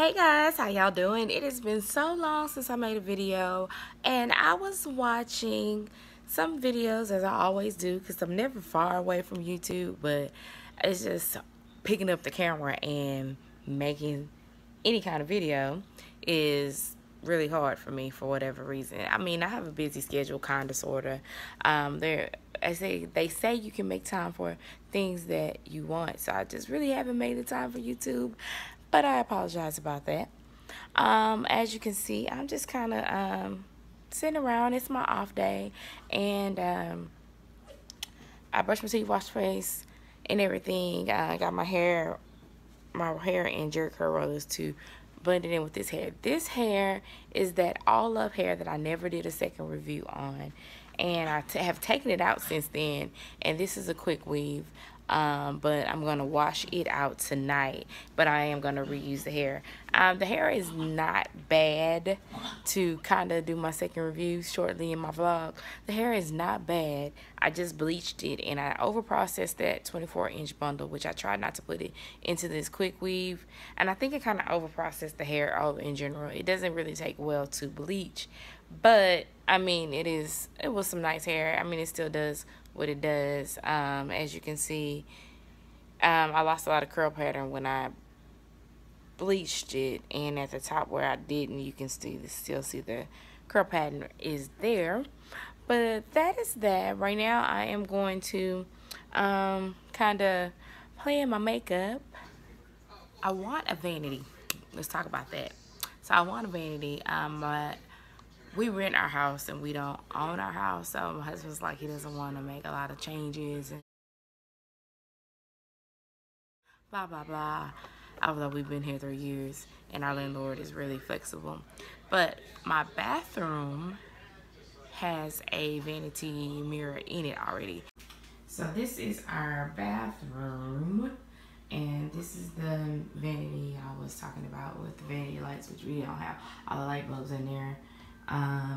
Hey guys, how y'all doing? It has been so long since I made a video, and I was watching some videos as I always do because I'm never far away from YouTube, but it's just picking up the camera and making any kind of video is really hard for me for whatever reason. I mean, I have a busy schedule, kind of, sort of. They say you can make time for things that you want, so I just really haven't made the time for YouTube. But I apologize about that. As you can see, I'm just kind of sitting around. It's my off day. And I brushed my teeth, washed my face, and everything. I got my hair in jerry curl rollers to blend it in with this hair. This hair is that all-up hair that I never did a second review on. And I have taken it out since then. And this is a quick weave. But I'm gonna wash it out tonight, but I am gonna reuse the hair. The hair is not bad to kind of do my second review shortly in my vlog. The hair is not bad. I just bleached it and I overprocessed that 24-inch bundle, which I tried not to put it into this quick weave. And I think it kind of overprocessed the hair all in general. It doesn't really take well to bleach, but I mean, it was some nice hair. I mean, it still does what it does. As you can see, I lost a lot of curl pattern when I bleached it, and at the top where I didn't, you can still see the curl pattern is there. But that is that. Right now I am going to kind of play in my makeup. I want a vanity. Let's talk about that. So I want a vanity. We rent our house and we don't own our house, so my husband's like, he doesn't want to make a lot of changes and blah blah blah. Although we've been here 3 years and our landlord is really flexible. But my bathroom has a vanity mirror in it already. So this is our bathroom, and this is the vanity I was talking about with the vanity lights, which we don't have all the light bulbs in there.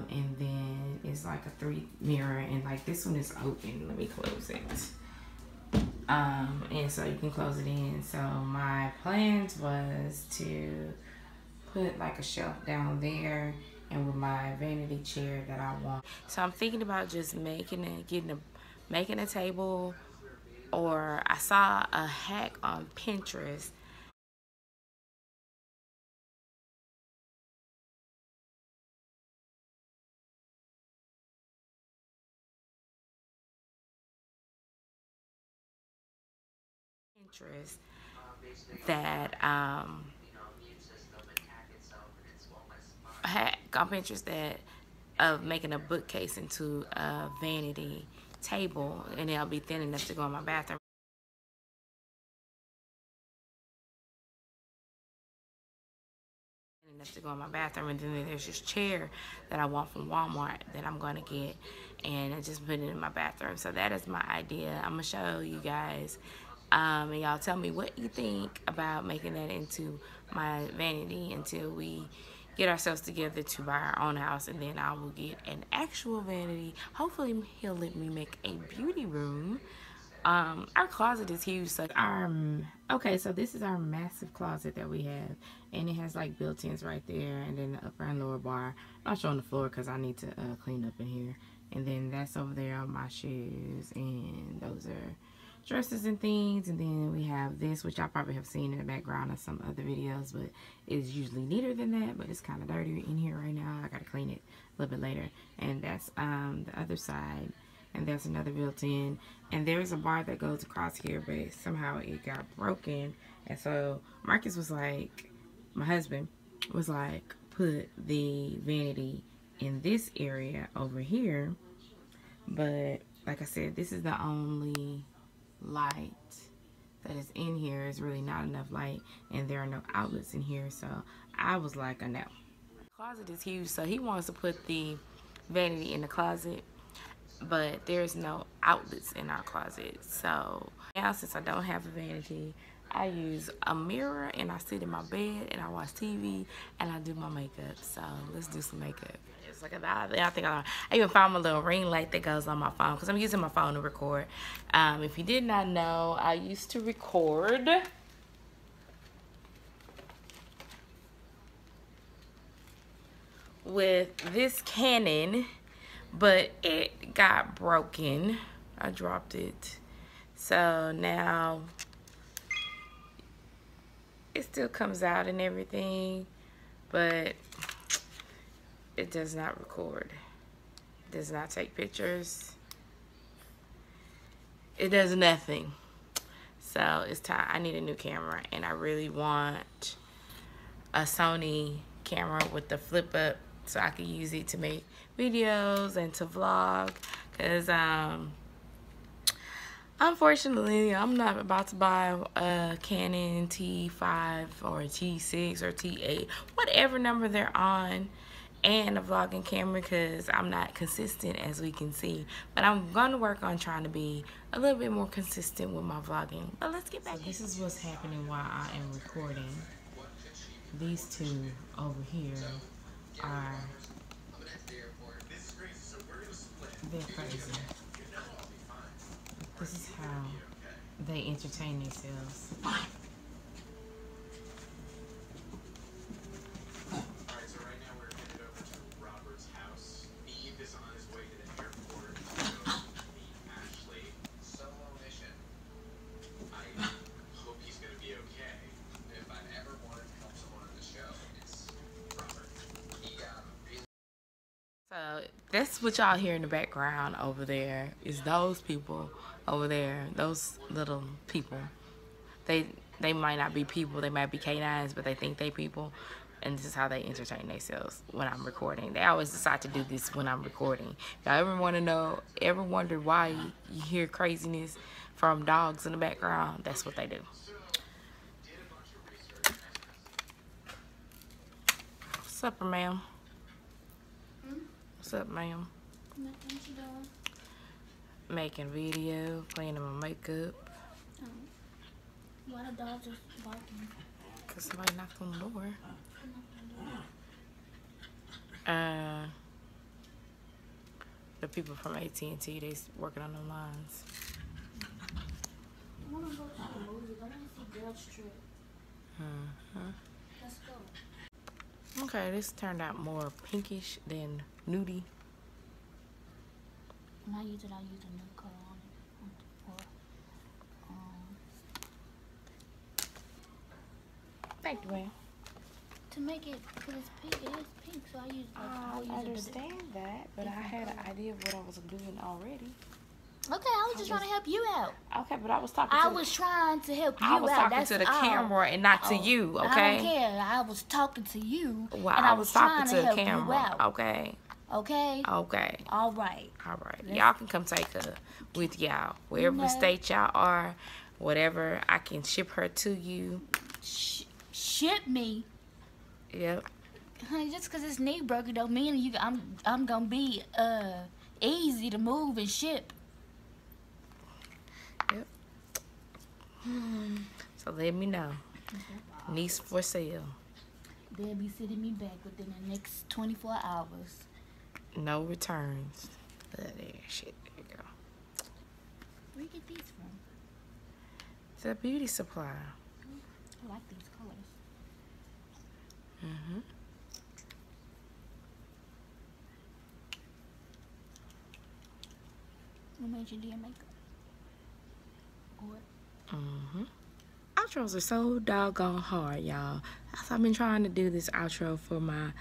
And then it's like a 3 mirror, and like this one is open. Let me close it. And so you can close it in. So my plans was to put like a shelf down there and with my vanity chair that I want. So I'm thinking about just making a table, or I saw a hack on Pinterest. Of making a bookcase into a vanity table, and it'll be thin enough to go in my bathroom. And then there's this chair that I want from Walmart that I'm gonna get, and I just put it in my bathroom. So that is my idea. I'm gonna show you guys. And y'all tell me what you think about making that into my vanity until we get ourselves together to buy our own house, and then I will get an actual vanity. Hopefully he'll let me make a beauty room. Our closet is huge. So so this is our massive closet that we have, and it has like built-ins right there, and then the upper and lower bar. I'm not showing the floor because I need to clean up in here. And then that's over there on my shoes, and those are dresses and things. And then we have this, which y'all probably have seen in the background of some other videos, but it's usually neater than that, but it's kind of dirty in here right now. I gotta clean it a little bit later. And that's the other side, and that's another built-in, and there's a bar that goes across here, but somehow it got broken. And so Marcus was like, my husband was like, put the vanity in this area over here. But like I said, this is the only light that is in here. Is really not enough light, and there are no outlets in here. So I was like, I know. Closet is huge, so he wants to put the vanity in the closet, but there's no outlets in our closet. So now, since I don't have a vanity, I use a mirror, and I sit in my bed and I watch TV and I do my makeup. So let's do some makeup. It's like I even found my little ring light that goes on my phone because I'm using my phone to record. If you did not know, I used to record with this Canon, but it got broken. I dropped it. So now it still comes out and everything, but it does not record. It does not take pictures. It does nothing. So it's time. I need a new camera, and I really want a Sony camera with the flip up so I can use it to make videos and to vlog, because unfortunately I'm not about to buy a Canon T5 or T6 or T8, whatever number they're on, and a vlogging camera, because I'm not consistent, as we can see. But I'm gonna work on trying to be a little bit more consistent with my vlogging. But let's get back. So this is what's happening while I am recording. These two over here are, they're crazy. This is how they entertain themselves. That's what y'all hear in the background over there is those people over there, those little people. They might not be people, they might be canines, but they think they people, and this is how they entertain themselves when I'm recording. They always decide to do this when I'm recording. Y'all ever want to know, ever wonder why you hear craziness from dogs in the background? That's what they do. Supper, ma'am. What's up, ma'am? Nothing, you doing? Making video, cleaning my makeup. Oh. Why the dogs are barking? Because somebody knocked on the door. The people from AT&T, they working on them lines. I want to go to the movies. I want to see Girls Trip. Let's go. Okay, this turned out more pinkish than nudie. When I use it, I use a nude color on it. Thank you, ma'am. To make it, because it's pink, it is pink, so I use like, I understand it, that, but I had an idea of what I was doing already. Okay, I was just trying to help you out. Okay, but I was talking to I was talking to the camera and not to you, okay? I don't care. I was talking to you. Well, and I was talking to the camera. Okay. Okay? Okay. All right. All right. Y'all can come take her with y'all. Wherever state y'all are, whatever, I can ship her to you. Ship me? Yep. Honey, just because this knee broke, it don't mean you, I'm going to be easy to move and ship. So let me know. Niece for sale. They'll be sending me back within the next 24 hours. No returns. There, shit. There you go. Where you get these from? It's a beauty supply. I like these colors. Mm-hmm. What made you do your makeup? Or Outros are so doggone hard, y'all. I've been trying to do this outro for my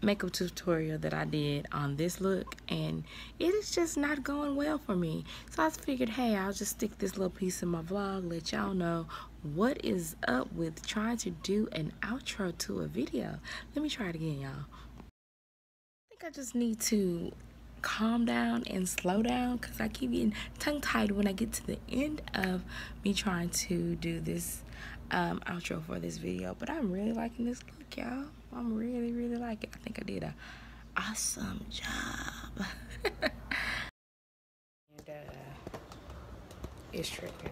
makeup tutorial that I did on this look, and it is just not going well for me. So I figured, hey, I'll just stick this little piece in my vlog, let y'all know what is up with trying to do an outro to a video. Let me try it again, y'all. I think I just need to calm down and slow down, because I keep getting tongue-tied when I get to the end of me trying to do this outro for this video. But I'm really liking this look, y'all. I'm really liking it. I think I did an awesome job. And it's tricky.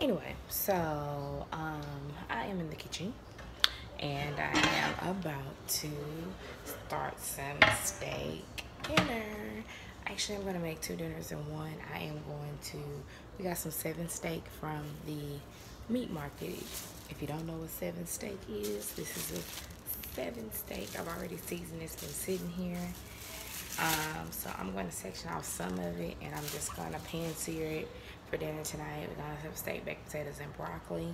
Anyway, so I am in the kitchen, and I am about to start some steak dinner. Actually, I'm gonna make two dinners in one. I am going to, we got some seven steak from the meat market. If you don't know what seven steak is, this is a 7 steak. I've already seasoned. It's been sitting here. So I'm going to section off some of it, and I'm just going to pan sear it for dinner tonight. We're going to have steak, baked potatoes, and broccoli.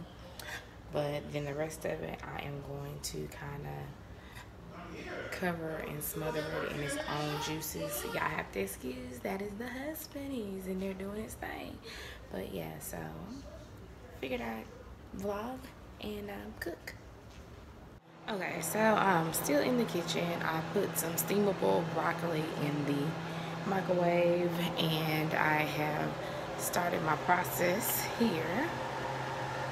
But then the rest of it, I am going to kind of cover and smother it in its own juices. Y'all have to excuse, that is the husband. He's in there doing his thing. But yeah, so figured I'd vlog and cook. Okay, so still in the kitchen. I put some steamable broccoli in the microwave, and I have started my process here.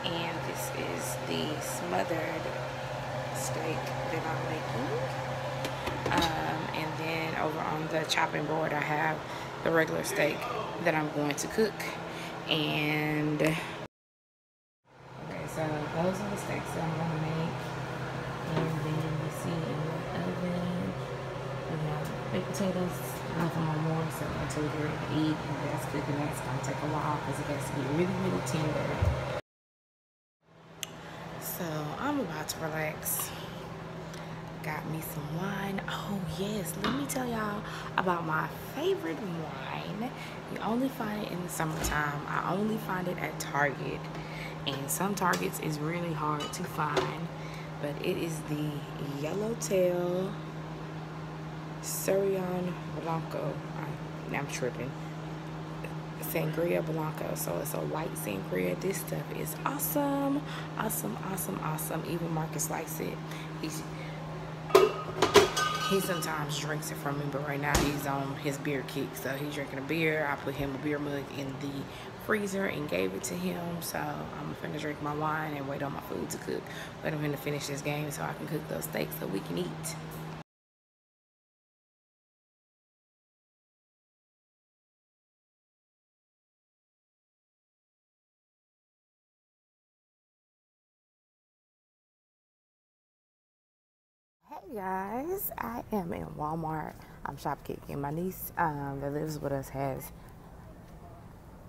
And this is the smothered steak that I'm making. And then over on the chopping board, I have the regular steak that I'm going to cook. And okay, so those are the steaks that I'm going to make. And then you see in the oven, we have baked potatoes. I left them on warm, so until they're ready to eat, and that's cooking. That's going to take a while because it has to be really, really tender. So I'm about to relax. Got me some wine. Oh yes, let me tell y'all about my favorite wine. You only find it in the summertime. I only find it at Target, and some Targets is really hard to find. But it is the Yellowtail Sauvignon Blanco. I'm tripping. Sangria Blanco, so it's a white sangria. This stuff is awesome, awesome, awesome, awesome. Even Marcus likes it. He sometimes drinks it from me, but right now he's on his beer kick, so he's drinking a beer. I put him a beer mug in the freezer and gave it to him, so I'm finna drink my wine and wait on my food to cook. But I'm finna finish this game so I can cook those steaks so we can eat. Hey guys, I am in Walmart. I'm shop kicking. My niece that lives with us has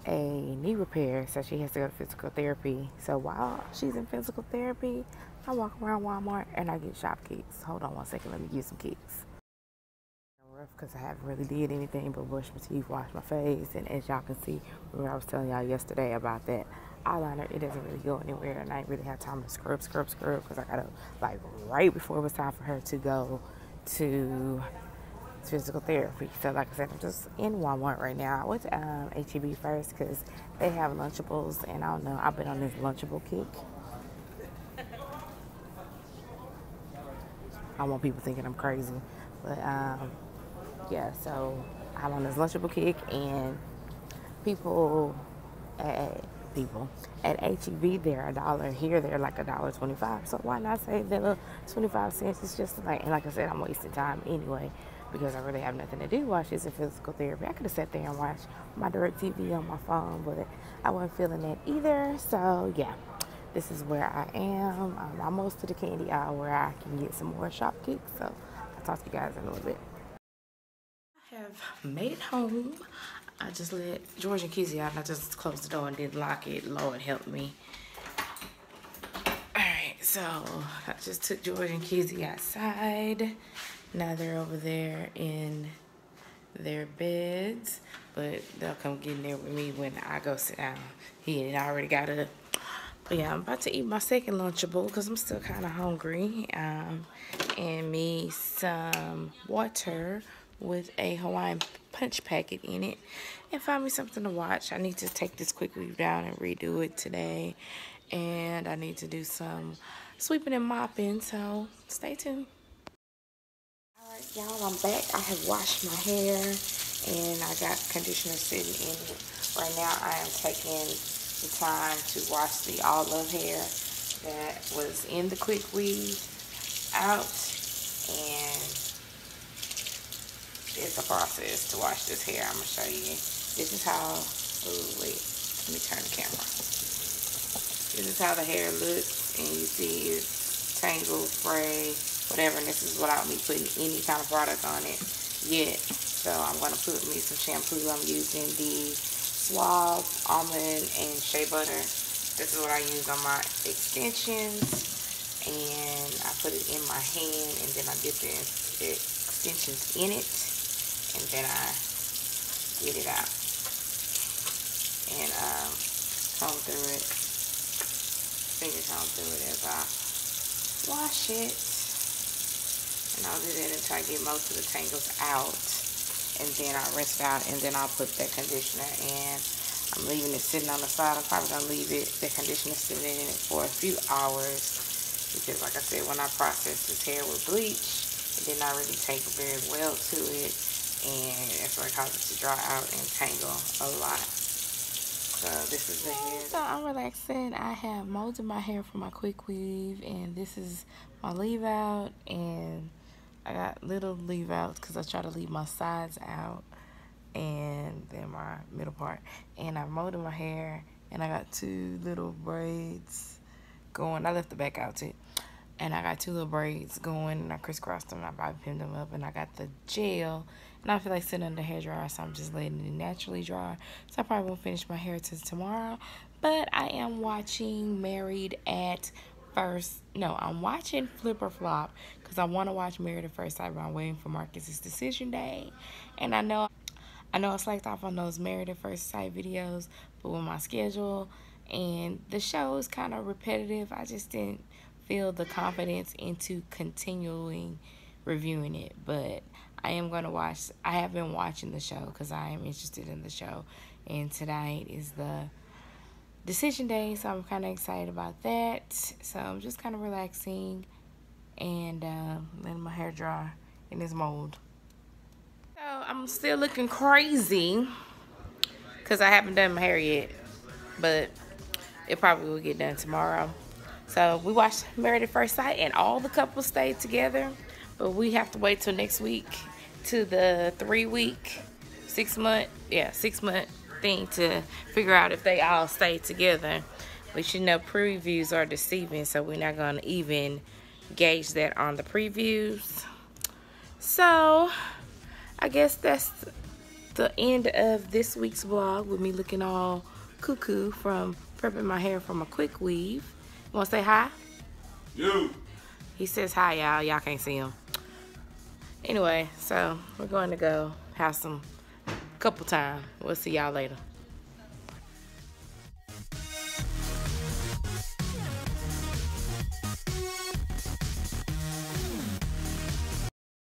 a knee repair, so she has to go to physical therapy. So while she's in physical therapy, I walk around Walmart and I get shop kicks. Hold on one second, let me get some kicks. Rough because I haven't really did anything but brush my teeth, wash my face, and as y'all can see, remember I was telling y'all yesterday about that eyeliner, it doesn't really go anywhere, and I didn't really have time to scrub because I got up like right before it was time for her to go to physical therapy. So like I said, I'm just in Walmart right now. I went to H-E-B first because they have Lunchables, and I don't know, I've been on this Lunchable kick. I want people thinking I'm crazy, but yeah, so I'm on this Lunchable kick, and people at H-E-B, they're $1. Here, they're like $1.25. So why not save that little 25 cents? It's just like, and like I said, I'm wasting time anyway because I really have nothing to do while she's in physical therapy. I could have sat there and watched my DirectTV on my phone, but I wasn't feeling that either. So yeah, this is where I am. I'm almost to the candy aisle where I can get some more shop kicks. So I'll talk to you guys in a little bit. I have made it home. I just let George and Kizzy out, and I just closed the door and didn't lock it. Lord help me. Alright, so I just took George and Kizzy outside. Now they're over there in their beds, but they'll come get in there with me when I go sit down. He had already got up. But yeah, I'm about to eat my second Lunchable because I'm still kind of hungry. And me some water with a Hawaiian punch packet in it, and find me something to watch. I need to take this quick weave down and redo it today, and I need to do some sweeping and mopping, so stay tuned. All right y'all, I'm back. I have washed my hair and I got conditioner sitting in it. Right now I am taking the time to wash the olive hair that was in the quick weave out, and it's a process to wash this hair. I'm gonna show you. This is how, ooh, wait, let me turn the camera. This is how the hair looks, and you see it's tangled, frayed, whatever, and this is without me putting any kind of product on it yet. So I'm gonna put me some shampoo. I'm using the Suave Almond and Shea Butter. This is what I use on my extensions, and I put it in my hand, and then I dip the extensions in it, and then I get it out and comb through it, finger comb through it as I wash it. And I'll do that until I get most of the tangles out, and then I rinse it out, and then I'll put that conditioner in. I'm leaving it sitting on the side. I'm probably going to leave it, the conditioner sitting in it for a few hours, because like I said, when I processed this hair with bleach, it did not really take very well to it, and that's what caused it to dry out and tangle a lot. So this is the hair. So I'm relaxing. I have molded my hair for my quick weave, and this is my leave out, and I got little leave outs because I try to leave my sides out and then my middle part. And I molded my hair, and I got two little braids going. I left the back out too. And I got two little braids going, and I crisscrossed them, and I bobby pinned them up, and I got the gel. And I feel like sitting under the hairdryer, so I'm just letting it naturally dry. So I probably won't finish my hair till tomorrow. But I am watching Married at First. No, I'm watching Flip or Flop, because I want to watch Married at First Sight, but I'm waiting for Marcus's decision day. And I know I slacked off on those Married at First Sight videos, but with my schedule and the show is kind of repetitive, I just didn't feel the confidence into continuing reviewing it. But I am going to watch. I have been watching the show because I am interested in the show, and tonight is the decision day, so I'm kind of excited about that. So I'm just kind of relaxing and letting my hair dry in this mold. So I'm still looking crazy because I haven't done my hair yet, but it probably will get done tomorrow. So we watched Married at First Sight, and all the couples stayed together, but we have to wait till next week to the 3 week, 6 month, yeah, 6 month thing to figure out if they all stay together. But you know, previews are deceiving, so we're not gonna even gauge that on the previews. So I guess that's the end of this week's vlog with me looking all cuckoo from prepping my hair from a quick weave. You wanna say hi? You. He says hi, y'all. Y'all can't see him. Anyway, so we're going to go have some couple time. We'll see y'all later.